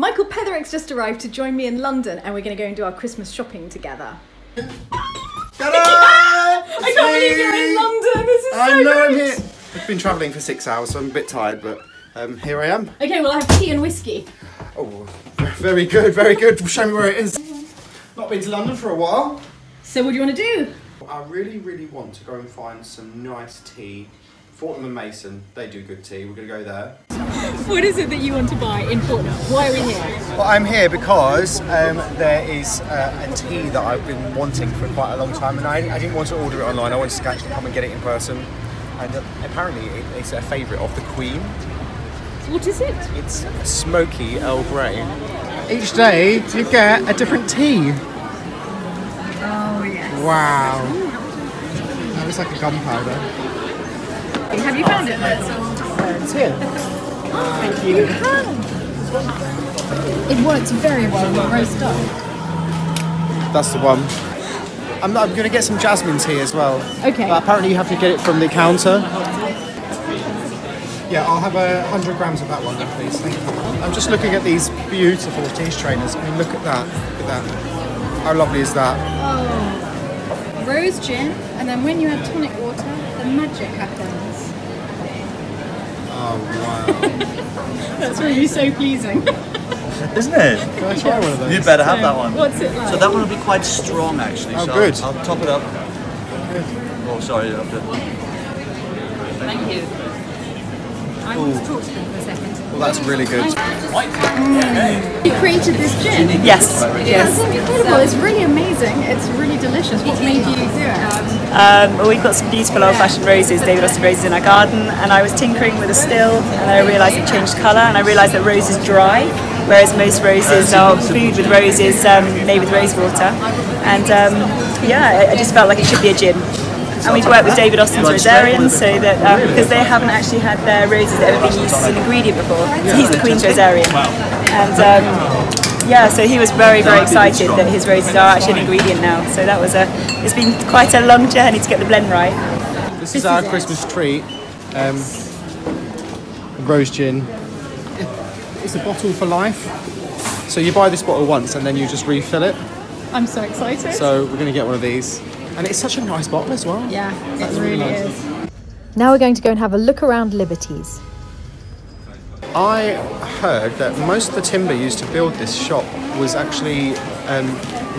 Michael Petherick's just arrived to join me in London and we're going to go and do our Christmas shopping together. I can't believe you're in London, this is so great. I'm here. I've been travelling for 6 hours, so I'm a bit tired, but here I am. Okay, well I have tea and whiskey. Oh, very good, very good. Show me where it is. Not been to London for a while. So what do you want to do? I really, really want to go and find some nice tea. Fortnum & Mason, they do good tea. We're going to go there. What is it that you want to buy in Fortnum? Why are we here? Well, I'm here because there is a tea that I've been wanting for quite a long time, and I didn't want to order it online. I wanted to actually come and get it in person. And apparently it's a favourite of the Queen. What is it? It's a smoky Earl Grey. Each day you get a different tea. Oh yes. Wow. That looks like a gunpowder. Have you found it? It's here. Thank you. It works very well with roast duck. That's the one. I'm going to get some jasmine tea as well. Okay. But apparently you have to get it from the counter. Yeah, I'll have 100 grams of that one, please. Thank you. I'm just looking at these beautiful tea trainers. I mean, look at that. Look at that. How lovely is that? Oh, rose gin, and then when you add tonic water, the magic happens. Oh wow! That's really so pleasing. Isn't it? Can I try one of those? You'd better have that one. What's it like? So that one will be quite strong, actually. Oh, so good. I'll top it up. Good. Oh, sorry. Thank you. I want to talk to them for a second. Well, that's really good. You created this gin? Yes. Yes. That's incredible. It's really amazing. It's really delicious. What made you do it? Well, we've got some beautiful old-fashioned roses, David Austin roses in our garden, and I was tinkering with a still, and I realised it changed colour, and I realised that rose is dry, whereas most roses are food with roses made with rose water. And yeah, I just felt like it should be a gin. And we've worked with David Austin's Rosarians, so that because they haven't actually had their roses that ever been used as an ingredient before. He's the Queen's Rosarian, and yeah, so he was very, very excited that his roses are actually an ingredient now. So that was it's been quite a long journey to get the blend right. This is our Christmas treat, rose gin. It's a bottle for life, so you buy this bottle once and then you just refill it. I'm so excited. So we're going to get one of these. And it's such a nice bottle as well. Yeah, it really is. Now we're going to go and have a look around Liberty's. I heard that most of the timber used to build this shop was actually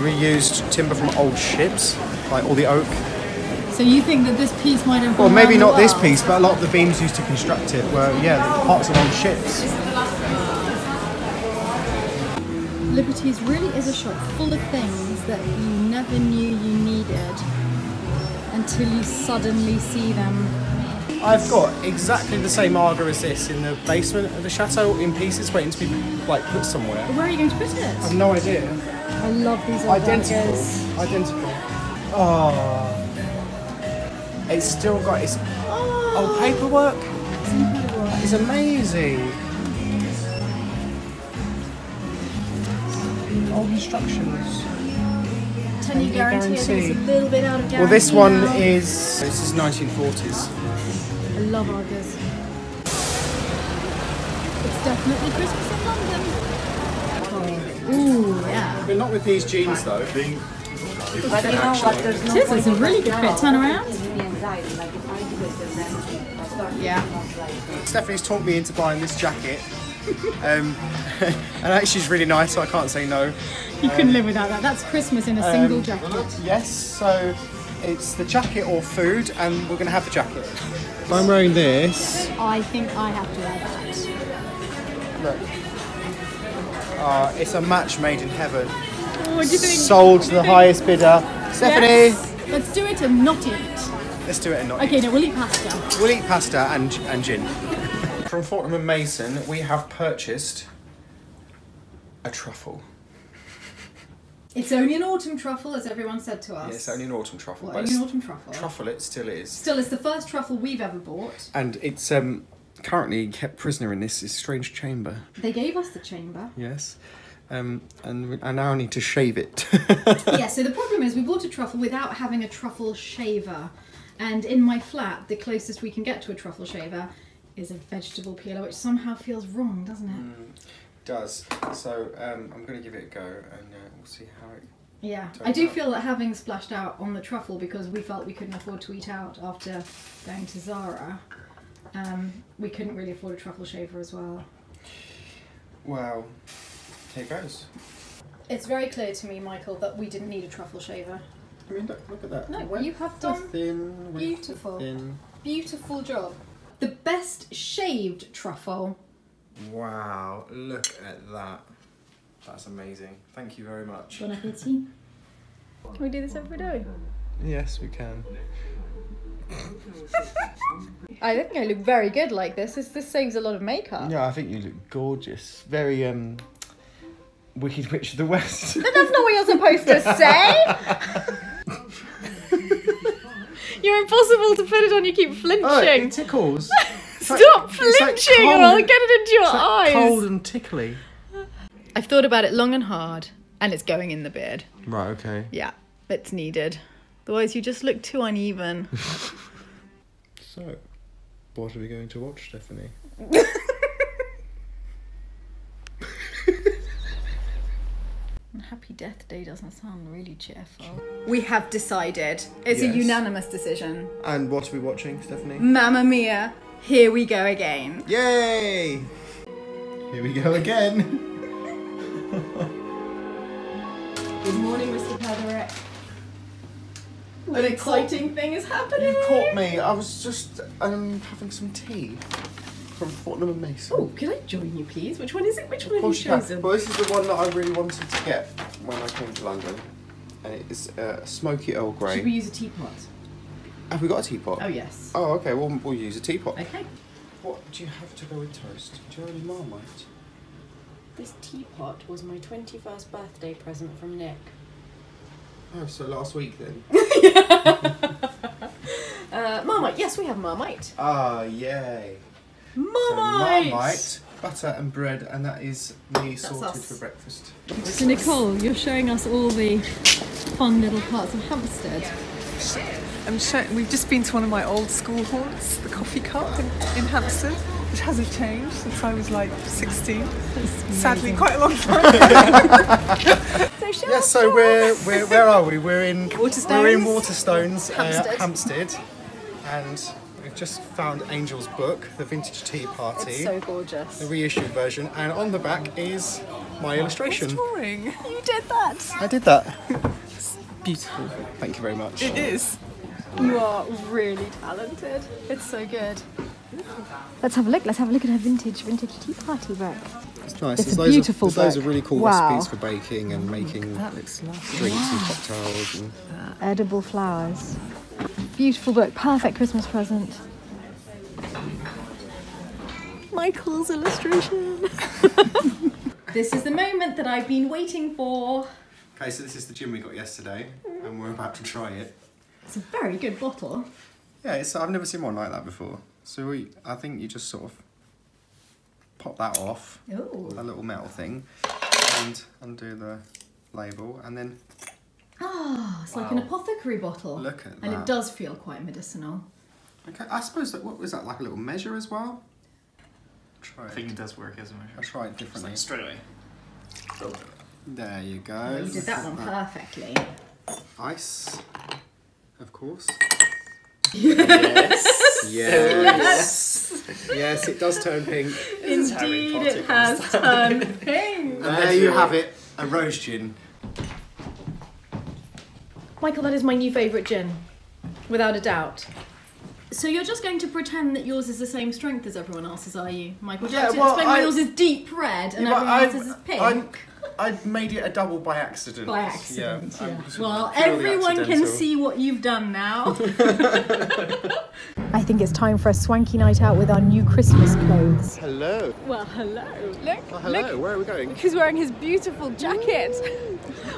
reused timber from old ships, like all the oak. So you think that this piece might have been... Well, maybe not this piece, but a lot of the beams used to construct it were, yeah, parts of old ships. Liberty's really is a shop full of things that you never knew you needed until you suddenly see them. I've got exactly the same Arga as this in the basement of the chateau in pieces waiting to be like put somewhere. Where are you going to put it? I've no idea. I love these old Argas. Identical. Oh. It's still got its old paperwork. It's incredible. It's amazing. Old instructions. 10-year guarantee. I think it's a little bit out of guarantee. Well, this one now is. This is 1940s. I love Argus. It's definitely Christmas in London. Ooh, yeah. But not with these jeans though. But you know what? There's no. This is a really good fit. Turn around. Yeah. Stephanie's talked me into buying this jacket. And actually she's really nice, so I can't say no. You couldn't live without that. That's Christmas in a single jacket. Yes, so it's the jacket or food, and we're going to have the jacket. I'm wearing this. I think I have to wear that. Look, it's a match made in heaven. Oh, what do you think? Sold to the highest bidder. Stephanie! Yes. Let's do it and not eat. Let's do it and not eat. Okay, no, we'll eat pasta. We'll eat pasta and gin. From Fortnum & Mason, we have purchased a truffle. It's only an autumn truffle, as everyone said to us. Yeah, it's only an autumn truffle. Well, only an autumn truffle. Truffle it still is. Still, it's the first truffle we've ever bought. And it's currently kept prisoner in this strange chamber. They gave us the chamber. Yes. And I now need to shave it. Yeah, so the problem is we bought a truffle without having a truffle shaver. And in my flat, the closest we can get to a truffle shaver is a vegetable peeler, which somehow feels wrong, doesn't it? does. So I'm going to give it a go and we'll see how it... Yeah, I do feel that having splashed out on the truffle because we felt we couldn't afford to eat out after going to Zara, we couldn't really afford a truffle shaver as well. Well, here goes. It's very clear to me, Michael, that we didn't need a truffle shaver. I mean, look at that. No, you have done a beautiful, beautiful job. The best shaved truffle. Wow, look at that. That's amazing. Thank you very much. Bon appétit. Can we do this every day? Yes, we can. I think I look very good like this. This saves a lot of makeup. Yeah, I think you look gorgeous. Very Wicked Witch of the West. But that's not what you're supposed to say. You're impossible to put it on. You keep flinching. Oh, it tickles. Stop flinching, like, or I'll get it into your eyes. Cold and tickly. I've thought about it long and hard, and it's going in the beard. Right, okay. Yeah, it's needed. Otherwise you just look too uneven. So, what are we going to watch, Stephanie? Happy Death Day doesn't sound really cheerful. We have decided. It's a unanimous decision. And what are we watching, Stephanie? Mamma Mia, Here We Go Again. Yay! Here we go again. Good morning, Mr. Petherick. An exciting thing is happening. You caught me. I was just having some tea from Fortnum & Mason. Oh, could I join you, please? Which one is it? Which one have you chosen? Well, this is the one that I really wanted to get when I came to London. And it is a smoky Earl Grey. Should we use a teapot? Have we got a teapot? Oh, yes. Oh, okay. Well, we'll use a teapot. Okay. What do you have to go with toast? Do you have any Marmite? This teapot was my 21st birthday present from Nick. Oh, so last week then? Marmite, yes, we have Marmite. Ah, yay. Marmite! So Marmite, butter and bread, and that is me sorted for breakfast. So Nicole, you're showing us all the fun little parts of Hampstead. We've just been to one of my old school haunts, the Coffee Cup in Hampstead. Which hasn't changed since I was like 16. Sadly, quite a long time. So we're where are we? We're in Waterstones. We're in Waterstones, Hampstead, and we've just found Angel's book, The Vintage Tea Party. It's so gorgeous. The reissued version, and on the back is my illustration. It's touring. You did that. I did that. It's beautiful. Thank you very much. It is. You are really talented. It's so good. Let's have a look. Let's have a look at her vintage tea party book. It's nice. It's a beautiful book. There's loads of really cool recipes for baking and making drinks and cocktails and edible flowers. Beautiful book. Perfect Christmas present. Michael's illustration. This is the moment that I've been waiting for. Okay, so this is the gin we got yesterday, and we're about to try it. It's a very good bottle. Yeah, I've never seen one like that before. So I think you just sort of pop that off, that little metal thing, and undo the label, and then... Ah, it's like an apothecary bottle. Look at that. And it does feel quite medicinal. Okay, I suppose, what was that, like a little measure as well? Try it. I think it does work as a measure. I'll try it differently. Like straight away. Oh. There you go. Oh, you did that one perfectly. Ice, of course. Yes. Yes. Yes. Yes, it does turn pink. Indeed, it has turned pink. And there you have it, a rose gin. Michael, that is my new favourite gin, without a doubt. So you're just going to pretend that yours is the same strength as everyone else's, are you, Michael? Yeah, well, explain why yours is deep red and everyone else's is pink. I've made it a double by accident. By accident, yeah. Well, everyone can see what you've done now. I think it's time for a swanky night out with our new Christmas clothes. Hello. Well, hello. Look, hello, where are we going? He's wearing his beautiful jacket.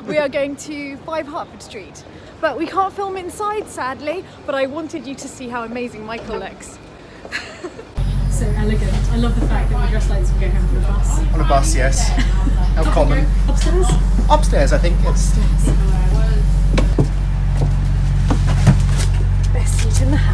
We are going to 5 Hartford Street. But we can't film inside, sadly, but I wanted you to see how amazing Michael looks. So elegant. I love the fact that we dress like we're going home on a bus. On a bus, yes. How common. Upstairs? Upstairs, I think. Upstairs. Best seat in the house.